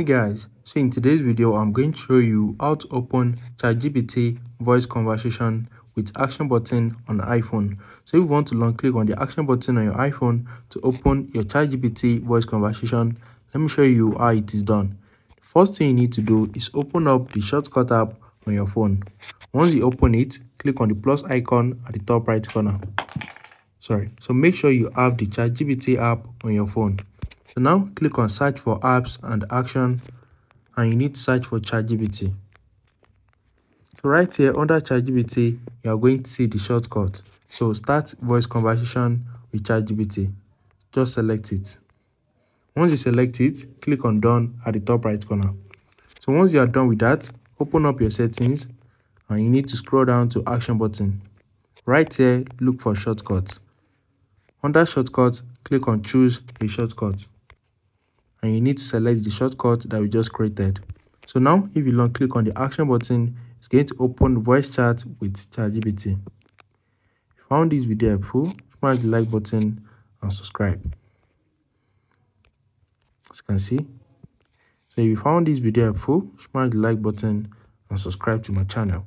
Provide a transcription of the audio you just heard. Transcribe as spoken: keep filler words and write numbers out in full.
Hey guys, so in today's video I'm going to show you how to open ChatGPT voice conversation with action button on iPhone. So if you want to long click on the action button on your iPhone to open your ChatGPT voice conversation, let me show you how it is done. The first thing you need to do is open up the shortcut app on your phone. Once you open it, click on the plus icon at the top right corner. Sorry, so make sure you have the ChatGPT app on your phone. So now click on search for apps and action, and you need to search for ChatGPT. So right here under ChatGPT, you are going to see the shortcut. So start voice conversation with ChatGPT. Just select it. Once you select it, click on done at the top right corner. So once you are done with that, open up your settings and you need to scroll down to action button. Right here, look for shortcuts. Under shortcuts, click on choose a shortcut. And you need to select the shortcut that we just created. So now, if you long click on the action button, it's going to open voice chat with ChatGPT. If you found this video helpful, smash the like button and subscribe. As you can see. So if you found this video helpful, smash the like button and subscribe to my channel.